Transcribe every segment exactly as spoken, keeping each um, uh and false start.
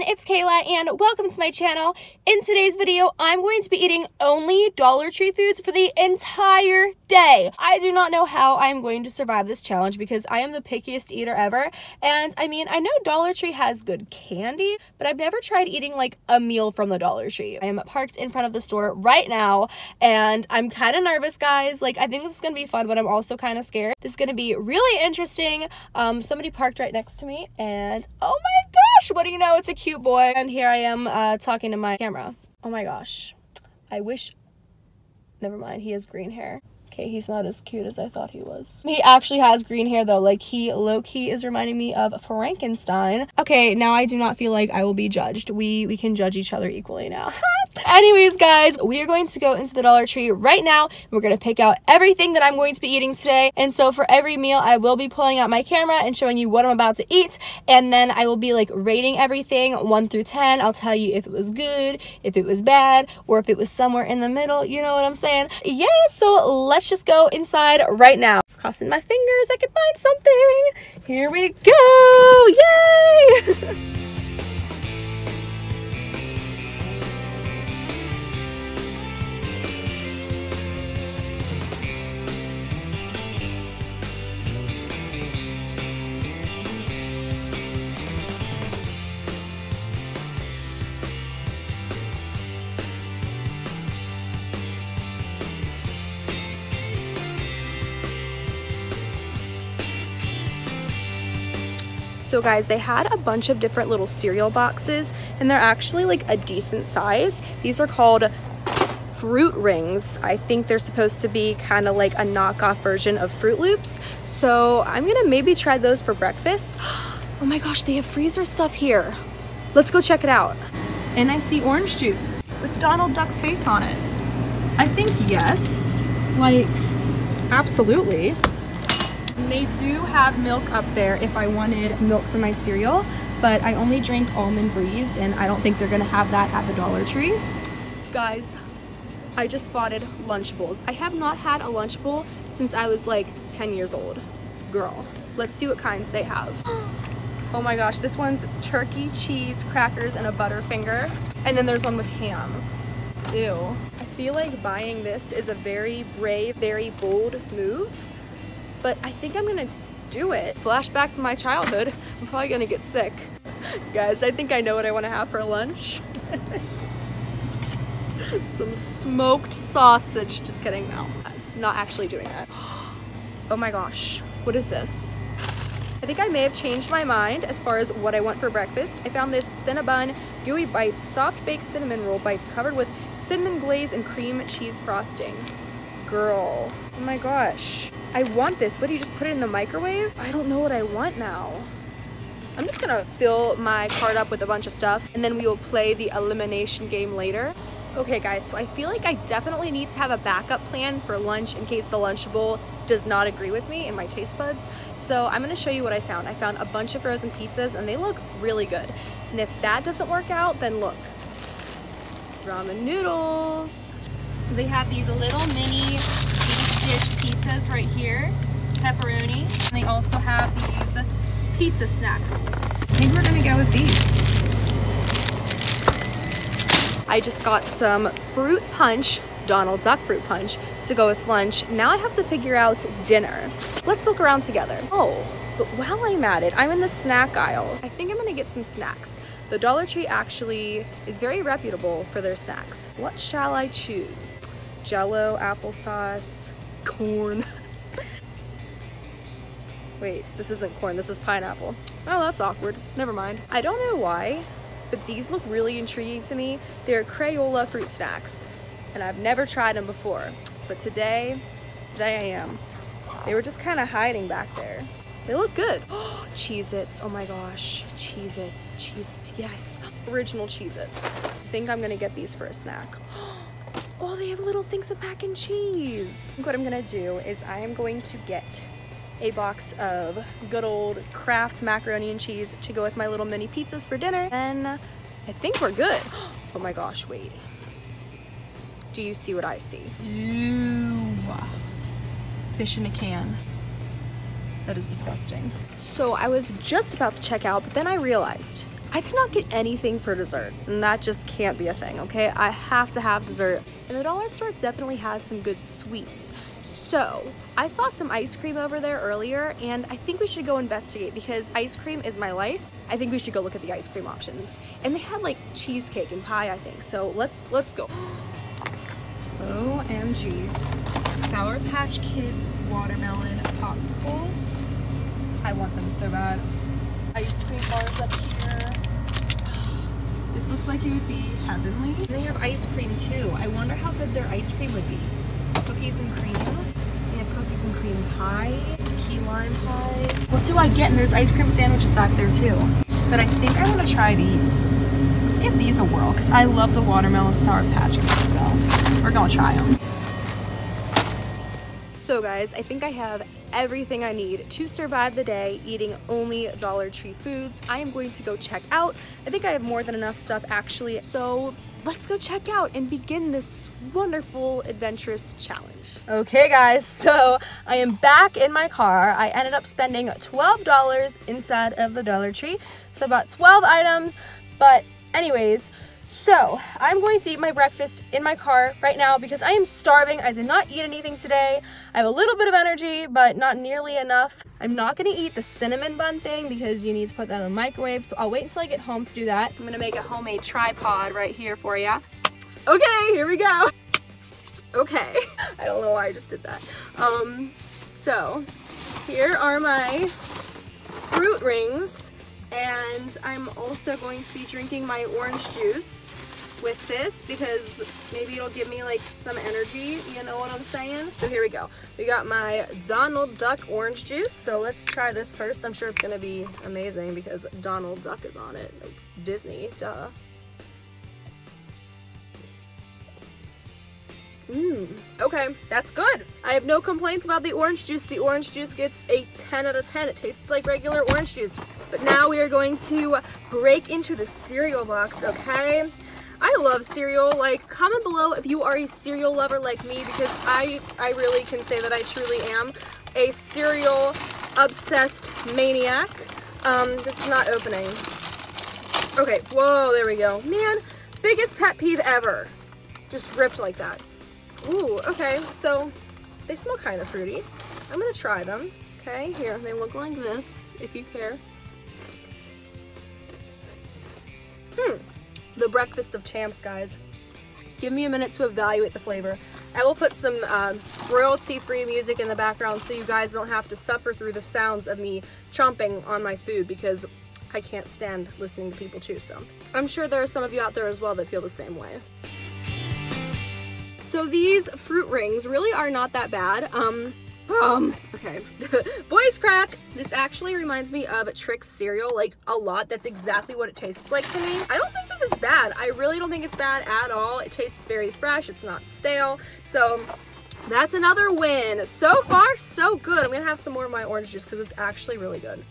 everyone, it's Kayla and welcome to my channel. In today's video, I'm going to be eating only Dollar Tree foods for the entire day. I do not know how I'm going to survive this challenge because I am the pickiest eater ever. And I mean, I know Dollar Tree has good candy, but I've never tried eating like a meal from the Dollar Tree. I am parked in front of the store right now and I'm kind of nervous, guys. Like, I think this is going to be fun, but I'm also kind of scared. This is going to be really interesting. Um, somebody parked right next to me and oh my gosh, what do you know? It's a cute boy. And here I am uh, talking to my camera. Oh my gosh. I wish... Never mind. He has green hair. Okay, he's not as cute as I thought he was. He actually has green hair though. Like, he low-key is reminding me of Frankenstein. Okay, now I do not feel like I will be judged. We, we can judge each other equally now. Anyways, guys, we are going to go into the Dollar Tree right now. We're going to pick out everything that I'm going to be eating today. And so for every meal, I will be pulling out my camera and showing you what I'm about to eat. And then I will be like rating everything one through ten. I'll tell you if it was good, if it was bad, or if it was somewhere in the middle. You know what I'm saying? Yeah, so let's just go inside right now. Crossing my fingers, I can find something. Here we go. Yay! So guys, they had a bunch of different little cereal boxes and they're actually like a decent size. These are called Fruit Rings. I think they're supposed to be kind of like a knockoff version of Fruit Loops. So I'm gonna maybe try those for breakfast. Oh my gosh, they have freezer stuff here. Let's go check it out. And I see orange juice with Donald Duck's face on it. I think yes, like absolutely. They do have milk up there if I wanted milk for my cereal, but I only drank Almond Breeze and I don't think they're gonna have that at the Dollar Tree. Guys, I just spotted Lunchables. I have not had a Lunchable since I was like ten years old. Girl, let's see what kinds they have. Oh my gosh, this one's turkey, cheese, crackers, and a Butterfinger. And then there's one with ham. Ew. I feel like buying this is a very brave, very bold move. But I think I'm gonna do it. Flashback to my childhood. I'm probably gonna get sick. Guys, I think I know what I wanna have for lunch. Some smoked sausage. Just kidding, no. I'm not actually doing that. Oh my gosh, what is this? I think I may have changed my mind as far as what I want for breakfast. I found this Cinnabon Gooey Bites soft baked cinnamon roll bites covered with cinnamon glaze and cream cheese frosting. Girl, oh my gosh. I want this. What, do you just put it in the microwave? I don't know what I want now. I'm just gonna fill my cart up with a bunch of stuff and then we will play the elimination game later. Okay guys, so I feel like I definitely need to have a backup plan for lunch in case the Lunchable does not agree with me and my taste buds. So I'm gonna show you what I found. I found a bunch of frozen pizzas and they look really good. And if that doesn't work out, then look. Ramen noodles. So they have these little mini pizzas right here, pepperoni, and they also have these pizza snack rolls. I think we're gonna go with these. I just got some fruit punch, Donald Duck fruit punch, to go with lunch. Now I have to figure out dinner. Let's look around together. Oh, but while I'm at it, I'm in the snack aisle. I think I'm gonna get some snacks. The Dollar Tree actually is very reputable for their snacks. What shall I choose? Jell-O, applesauce, corn. Wait, this isn't corn, this is pineapple. Oh, that's awkward. Never mind. I don't know why, but these look really intriguing to me. They're Crayola fruit snacks, and I've never tried them before. But today, today I am. They were just kind of hiding back there. They look good. Oh, Cheez-Its. Oh my gosh. Cheez-Its. Cheez-Its. Yes. Original Cheez-Its. I think I'm going to get these for a snack. Oh, they have little things of mac and cheese. I think what I'm gonna do is I am going to get a box of good old Kraft macaroni and cheese to go with my little mini pizzas for dinner. And I think we're good. Oh my gosh, wait. Do you see what I see? Ew. Fish in a can. That is disgusting. So I was just about to check out, but then I realized I did not get anything for dessert, and that just can't be a thing, okay? I have to have dessert. And the dollar store definitely has some good sweets. So I saw some ice cream over there earlier, and I think we should go investigate because ice cream is my life. I think we should go look at the ice cream options. And they had like cheesecake and pie, I think. So let's let's go. O M G. Sour Patch Kids watermelon popsicles. I want them so bad. Ice cream bars up here. This looks like it would be heavenly. And they have ice cream too. I wonder how good their ice cream would be. Cookies and cream. They have cookies and cream pie. Key lime pie. What do I get? And there's ice cream sandwiches back there too. But I think I want to try these. Let's give these a whirl because I love the watermelon Sour Patch Kids, so we're going to try them. So guys, I think I have everything I need to survive the day eating only Dollar Tree foods. I am going to go check out. I think I have more than enough stuff actually. So let's go check out and begin this wonderful adventurous challenge. Okay guys, so I am back in my car. I ended up spending twelve dollars inside of the Dollar Tree. So about twelve items, but anyways, so I'm going to eat my breakfast in my car right now because I am starving. I did not eat anything today. I have a little bit of energy, but not nearly enough. I'm not gonna eat the cinnamon bun thing because you need to put that in the microwave. So I'll wait until I get home to do that. I'm gonna make a homemade tripod right here for you. Okay, here we go. Okay, I don't know why I just did that. Um, so here are my fruit rings. And I'm also going to be drinking my orange juice with this because maybe it'll give me like some energy, you know what I'm saying? So here we go. We got my Donald Duck orange juice. So let's try this first. I'm sure it's gonna be amazing because Donald Duck is on it. Like Disney, duh. Mmm, okay, that's good. I have no complaints about the orange juice. The orange juice gets a ten out of ten. It tastes like regular orange juice. But now we are going to break into the cereal box, okay? I love cereal. Like, comment below if you are a cereal lover like me because I, I really can say that I truly am a cereal obsessed maniac. Um, this is not opening. Okay, whoa, there we go. Man, biggest pet peeve ever. Just ripped like that. Ooh, okay, so they smell kind of fruity. I'm gonna try them, okay? Here, they look like this, if you care. Hmm, the breakfast of champs, guys. Give me a minute to evaluate the flavor. I will put some uh, royalty-free music in the background so you guys don't have to suffer through the sounds of me chomping on my food because I can't stand listening to people chew, so. I'm sure there are some of you out there as well that feel the same way. So these fruit rings really are not that bad. Um, um, okay, voice crack. This actually reminds me of Trix cereal, like a lot. That's exactly what it tastes like to me. I don't think this is bad. I really don't think it's bad at all. It tastes very fresh, it's not stale. So that's another win. So far, so good. I'm gonna have some more of my orange juice because it's actually really good.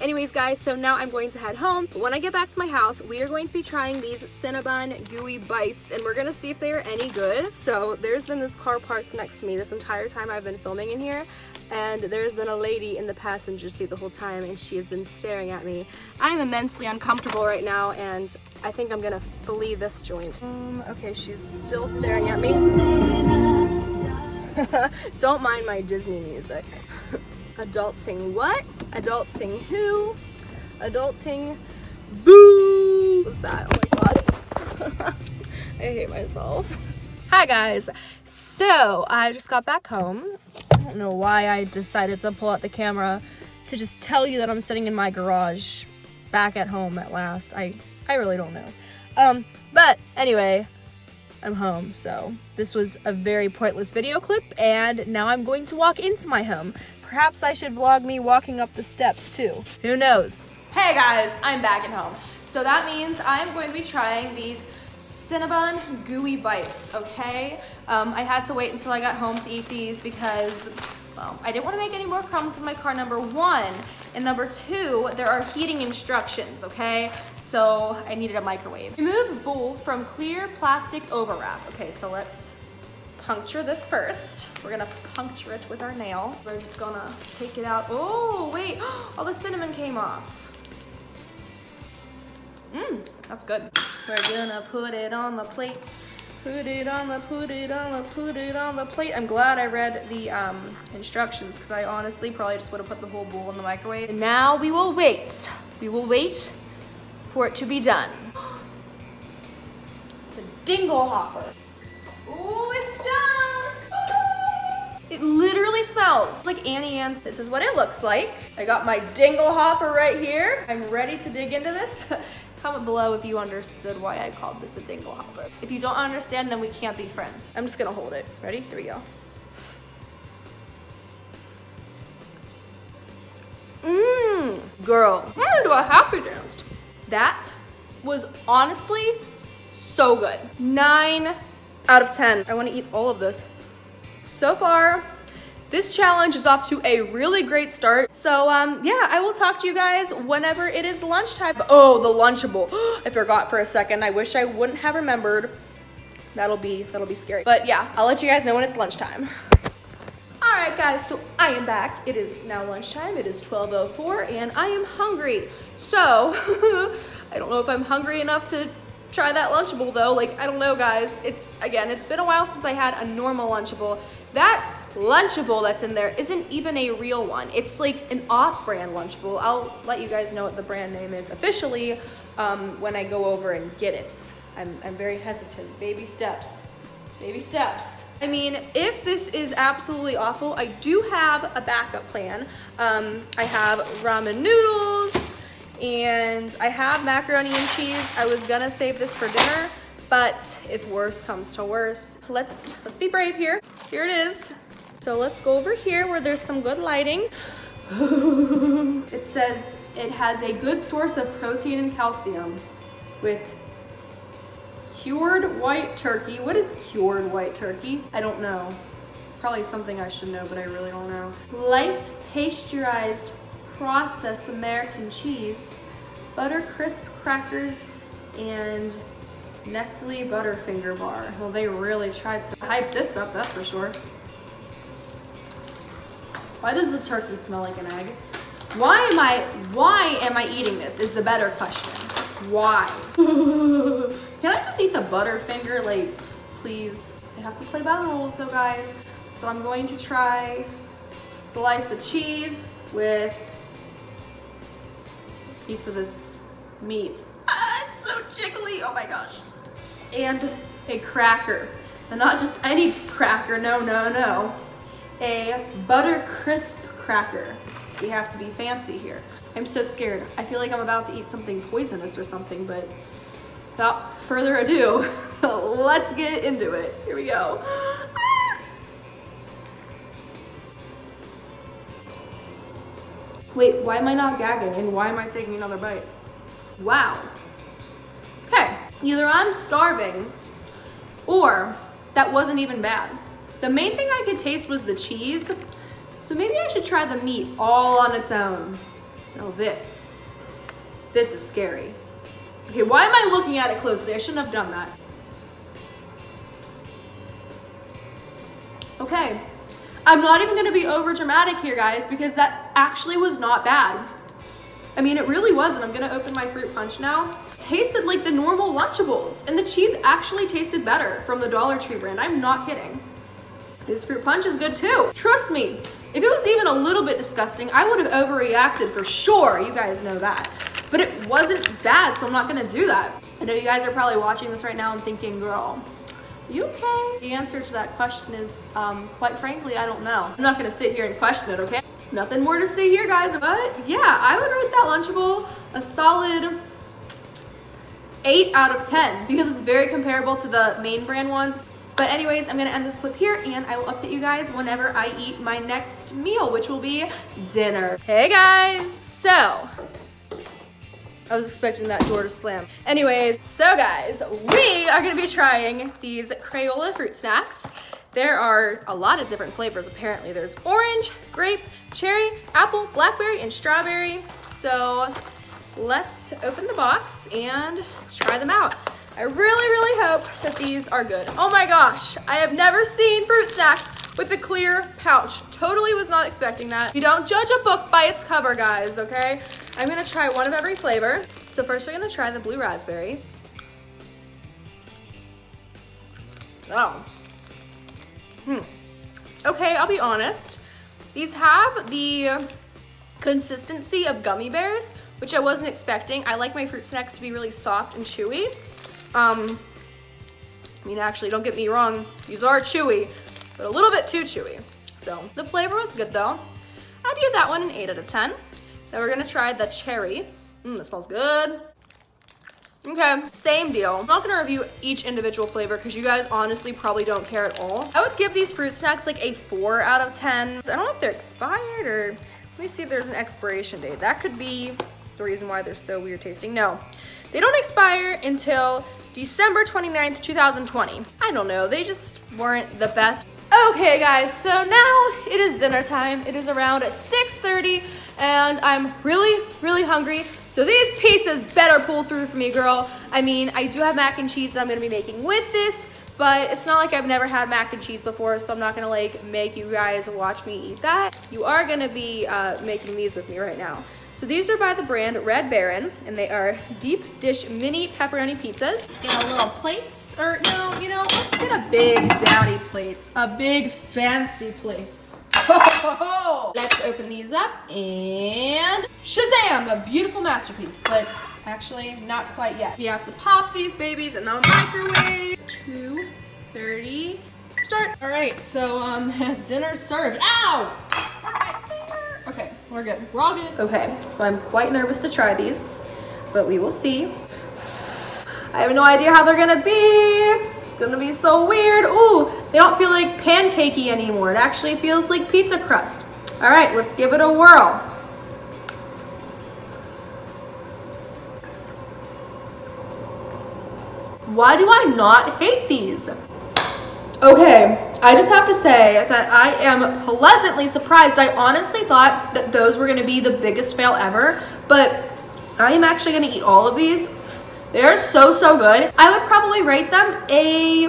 Anyways guys, so now I'm going to head home. When I get back to my house, we are going to be trying these Cinnabon Gooey Bites and we're gonna see if they are any good. So there's been this car parked next to me this entire time I've been filming in here, and there's been a lady in the passenger seat the whole time and she has been staring at me. I'm immensely uncomfortable right now and I think I'm gonna flee this joint. Um, okay, she's still staring at me. Don't mind my Disney music. Adulting what? Adulting who? Adulting boo! What's that? Oh my god. I hate myself. Hi guys. So I just got back home. I don't know why I decided to pull out the camera to just tell you that I'm sitting in my garage back at home at last. I, I really don't know. Um, but anyway, I'm home, so this was a very pointless video clip and now I'm going to walk into my home. Perhaps I should vlog me walking up the steps too. Who knows? Hey guys, I'm back at home. So that means I'm going to be trying these Cinnabon Gooey Bites, okay? Um, I had to wait until I got home to eat these because, well, I didn't want to make any more crumbs in my car, number one. And number two, there are heating instructions, okay? So I needed a microwave. Remove bowl from clear plastic overwrap. Okay, so let's puncture this first. We're gonna puncture it with our nail. We're just gonna take it out. Oh, wait, all the cinnamon came off. Mmm, that's good. We're gonna put it on the plate. Put it on the, put it on the, put it on the plate. I'm glad I read the um, instructions because I honestly probably just would have put the whole bowl in the microwave. And now we will wait. We will wait for it to be done. It's a dingle hopper. Ooh, it's done. It literally smells like Annie Ann's. This is what it looks like. I got my dingle hopper right here. I'm ready to dig into this. Comment below if you understood why I called this a dingle hopper. If you don't understand, then we can't be friends. I'm just gonna hold it. Ready? Here we go. Mmm, girl, I'm gonna do a happy dance. That was honestly so good. nine out of ten. I wanna eat all of this. So far, this challenge is off to a really great start. So um, yeah, I will talk to you guys whenever it is lunchtime. Oh, the Lunchable. I forgot for a second. I wish I wouldn't have remembered. That'll be, that'll be scary. But yeah, I'll let you guys know when it's lunchtime. All right guys, so I am back. It is now lunchtime. It is twelve oh four and I am hungry. So I don't know if I'm hungry enough to try that Lunchable though. Like, I don't know guys. It's, again, it's been a while since I had a normal Lunchable. That Lunchable that's in there isn't even a real one. It's like an off-brand Lunchable. I'll let you guys know what the brand name is officially um, when I go over and get it. I'm, I'm very hesitant. Baby steps. Baby steps. I mean, if this is absolutely awful, I do have a backup plan. Um, I have ramen noodles and I have macaroni and cheese. I was gonna save this for dinner, but if worse comes to worse, let's, let's be brave here. Here it is. So let's go over here where there's some good lighting. It says it has a good source of protein and calcium with cured white turkey. What is cured white turkey? I don't know. It's probably something I should know, but I really don't know. Light pasteurized processed American cheese, butter crisp crackers, and Nestle Butterfinger bar. Well, they really tried to hype this up, that's for sure. Why does the turkey smell like an egg? Why am I, why am I eating this is the better question. Why? Can I just eat the Butterfinger? Like, please. I have to play by the rules though, guys. So I'm going to try a slice of cheese with a piece of this meat. Ah, it's so jiggly, oh my gosh. And a cracker. And not just any cracker, no, no, no. A butter crisp cracker. We have to be fancy here. I'm so scared. I feel like I'm about to eat something poisonous or something, but without further ado, let's get into it. Here we go. Ah! Wait, why am I not gagging and why am I taking another bite? Wow. Okay, either I'm starving or that wasn't even bad. The main thing I could taste was the cheese, so maybe I should try the meat all on its own. Oh, this. This is scary. Okay, why am I looking at it closely? I shouldn't have done that. Okay, I'm not even gonna be over dramatic here, guys, because that actually was not bad. I mean, it really wasn't. I'm gonna open my fruit punch now. Tasted like the normal Lunchables, and the cheese actually tasted better from the Dollar Tree brand. I'm not kidding. This fruit punch is good too. Trust me, if it was even a little bit disgusting, I would have overreacted for sure. You guys know that. But it wasn't bad, so I'm not gonna do that. I know you guys are probably watching this right now and thinking, girl, you okay? The answer to that question is, um, quite frankly, I don't know. I'm not gonna sit here and question it, okay? Nothing more to say here, guys, but yeah, I would rate that Lunchable a solid eight out of ten because it's very comparable to the main brand ones. But anyways, I'm gonna end this clip here and I will update you guys whenever I eat my next meal, which will be dinner. Hey guys, so. I was expecting that door to slam. Anyways, so guys, we are gonna be trying these Crayola fruit snacks. There are a lot of different flavors apparently. There's orange, grape, cherry, apple, blackberry, and strawberry. So let's open the box and try them out. I really, really hope that these are good. Oh my gosh, I have never seen fruit snacks with a clear pouch. Totally was not expecting that. You don't judge a book by its cover, guys, okay? I'm gonna try one of every flavor. So first we're gonna try the blue raspberry. Oh. Hmm. Okay, I'll be honest. These have the consistency of gummy bears, which I wasn't expecting. I like my fruit snacks to be really soft and chewy. Um, I mean, actually, don't get me wrong, these are chewy, but a little bit too chewy. So the flavor was good though. I'd give that one an eight out of ten. Now we're gonna try the cherry. Mmm, that smells good. Okay, same deal. I'm not gonna review each individual flavor because you guys honestly probably don't care at all. I would give these fruit snacks like a four out of ten. I don't know if they're expired or, let me see if there's an expiration date. That could be the reason why they're so weird tasting. No, they don't expire until December twenty-ninth, two thousand twenty. I don't know, they just weren't the best. Okay guys, so now it is dinner time. It is around six thirty and I'm really, really hungry. So these pizzas better pull through for me, girl. I mean, I do have mac and cheese that I'm gonna be making with this, but it's not like I've never had mac and cheese before, so I'm not gonna like make you guys watch me eat that. You are gonna be uh, making these with me right now. So these are by the brand Red Baron, and they are deep dish mini pepperoni pizzas. Let's get a little plates, or no, you know, let's get a big daddy plate. A big fancy plate. Ho, ho, ho. Let's open these up, and shazam, a beautiful masterpiece, but actually not quite yet. You have to pop these babies in the microwave. two thirty, start. All right, so um, dinner's served. Ow! Okay, we're good. We're all good. Okay, so I'm quite nervous to try these, but we will see. I have no idea how they're gonna be. It's gonna be so weird. Ooh, they don't feel like pancakey anymore. It actually feels like pizza crust. All right, let's give it a whirl. Why do I not hate these? Okay. I just have to say that I am pleasantly surprised. I honestly thought that those were gonna be the biggest fail ever, but I am actually gonna eat all of these. They're so, so good. I would probably rate them a,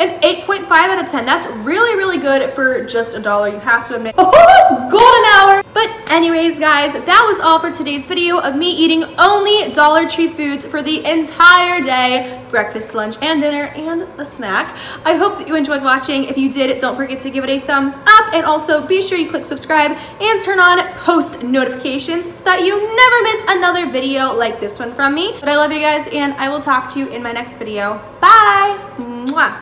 an eight point five out of ten. That's really, really good for just a dollar, you have to admit. Oh, it's golden hour. But anyways, guys, that was all for today's video of me eating only Dollar Tree foods for the entire day. Breakfast, lunch, and dinner, and a snack. I hope that you enjoyed watching. If you did, don't forget to give it a thumbs up, and also be sure you click subscribe and turn on post notifications so that you never miss another video like this one from me. But I love you guys, and I will talk to you in my next video. Bye! Mwah!